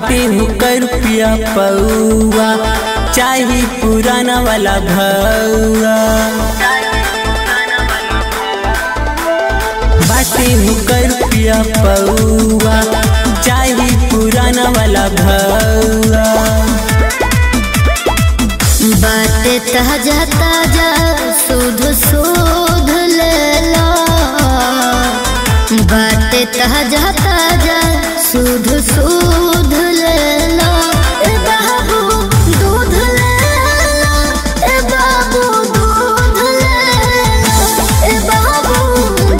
बाटे हुकर पिया पौआ चाहे पुराना वाला भौआ। बाटे हुकर पिया पौआ चाहे पुराना वाला भौआ। बाटे ताजा ताजा शोध शोध ले लो, बाटे ताजा ताजा शोध शोध ले लो। ए बाबू दूध ले लो, ए बाबू दूध ले लो, ए बाबू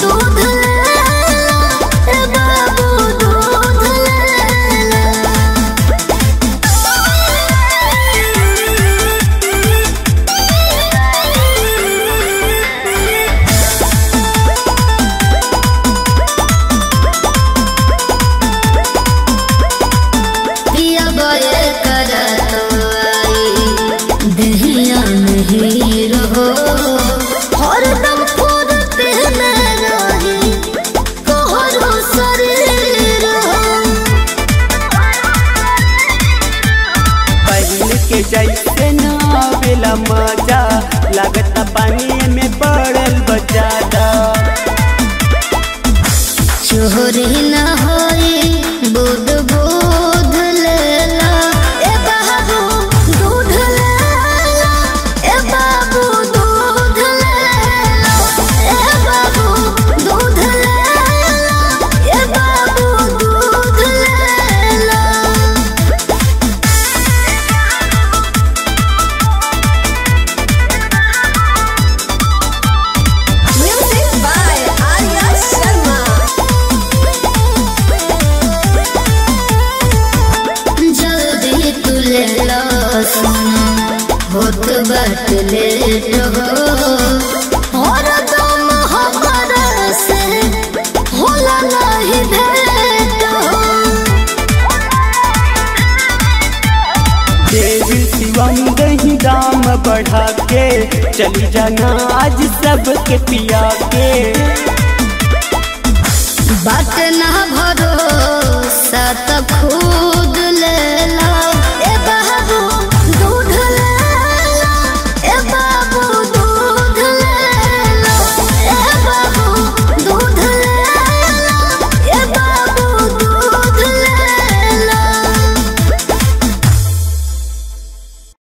दूध ले लो, ए बाबू दूध ले लो। जैसे नावेला मजा लगता पानी में पड़ल बचादा। चोरी न होई बुध बुध लेला, ए बाबू दूध लेला, ए बाबू दूध लेला, ए बाबू दूध लेला, ए बाबू दूध लेला। होत बात लेट हो और दम हमार से होला नहीं भेट हो। देवी शिवम दही दाम बढ़ा के चली जाना आज सबके पिया के।